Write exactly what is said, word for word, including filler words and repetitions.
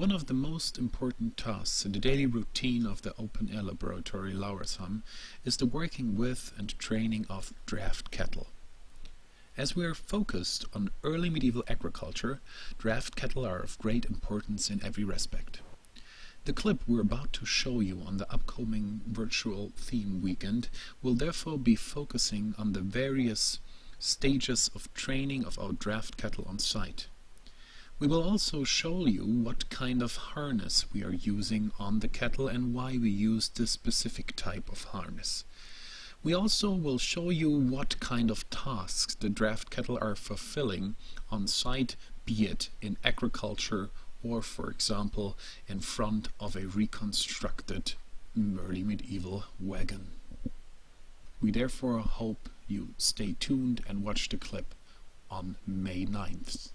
One of the most important tasks in the daily routine of the Open Air Laboratory Lauresham is the working with and training of draft cattle. As we are focused on early medieval agriculture, draft cattle are of great importance in every respect. The clip we're about to show you on the upcoming virtual theme weekend will therefore be focusing on the various stages of training of our draft cattle on site. We will also show you what kind of harness we are using on the cattle and why we use this specific type of harness. We also will show you what kind of tasks the draft cattle are fulfilling on site, be it in agriculture or, for example, in front of a reconstructed early medieval wagon. We therefore hope you stay tuned and watch the clip on May ninth.